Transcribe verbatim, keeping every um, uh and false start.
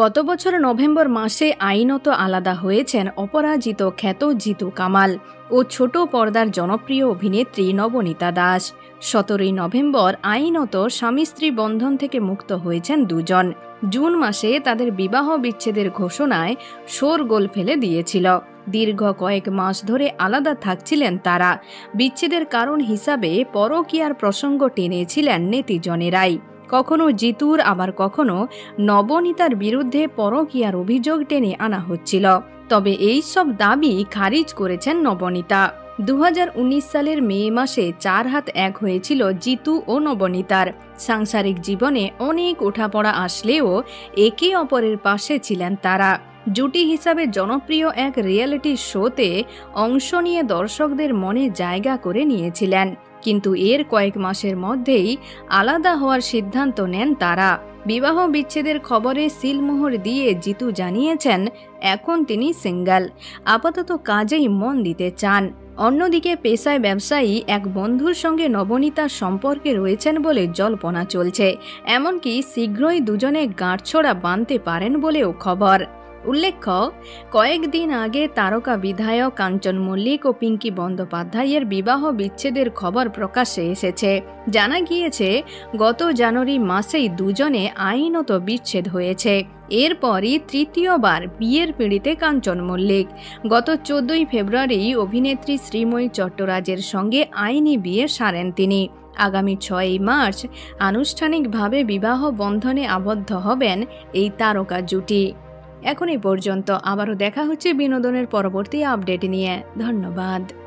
গত বছর নভেম্বর মাসে আইনত আলাদা হয়েছেন অপরাজিত খ্যাত জিতু কামাল ও ছোট পর্দার জনপ্রিয় অভিনেত্রী নবনীতা দাস। সতেরোই নভেম্বর আইনত স্বামী স্ত্রী বন্ধন থেকে মুক্ত হয়েছেন দুজন। জুন মাসে তাদের বিবাহ বিচ্ছেদের ঘোষণায় শোরগোল ফেলে দিয়েছিল। দীর্ঘ কয়েক মাস ধরে আলাদা থাকছিলেন তারা। বিচ্ছেদের কারণ হিসাবে পরকীয়ার প্রসঙ্গ টেনেছিলেন নেতিজনেরাই। কখনো জিতুর আবার কখনো নবনীতার বিরুদ্ধে পরকীয়ার অভিযোগ টেনে আনা হচ্ছিল। তবে এই সব দাবি খারিজ করেছেন নবনীতা। দুই হাজার উনিশ সালের মে মাসে চার হাত এক হয়েছিল জিতু ও নবনীতার। সাংসারিক জীবনে অনেক ওঠাপড়া আসলেও একে অপরের পাশে ছিলেন তারা। জুটি হিসাবে জনপ্রিয় এক রিয়েলিটি শোতে অংশ নিয়ে দর্শকদের মনে জায়গা করে নিয়েছিলেন, কিন্তু এর কয়েক মাসের মধ্যেই আলাদা হওয়ার সিদ্ধান্ত নেন তারা। বিবাহ বিচ্ছেদের খবরে সিলমোহর দিয়ে জিতু জানিয়েছেন এখন তিনি সিঙ্গেল, আপাতত কাজেই মন দিতে চান। অন্যদিকে পেশায় ব্যবসায়ী এক বন্ধুর সঙ্গে নবনীতার সম্পর্কে রয়েছেন বলে জল্পনা চলছে। এমনকি শীঘ্রই দুজনে গাঁটছড়া বাঁধতে পারেন বলেও খবর। উল্লেখ্য, কয়েকদিন আগে তারকা বিধায়ক কাঞ্চন মল্লিক ও পিঙ্কি বন্দ্যোপাধ্যায়ের বিবাহ বিচ্ছেদের খবর প্রকাশ্যে এসেছে। জানা গিয়েছে, গত জানুয়ারি মাসেই দুজনে আইনত বিচ্ছেদ হয়েছে। এরপরই তৃতীয়বার বিয়ের পিঁড়িতে কাঞ্চন মল্লিক। গত চোদ্দই ফেব্রুয়ারি অভিনেত্রী শ্রীময়ী চট্টরাজের সঙ্গে আইনি বিয়ে সারেন তিনি। আগামী ছয়ই মার্চ আনুষ্ঠানিকভাবে বিবাহ বন্ধনে আবদ্ধ হবেন এই তারকা জুটি। এখন এই পর্যন্ত। আবারও দেখা হচ্ছে বিনোদনের পরবর্তী আপডেট নিয়ে। ধন্যবাদ।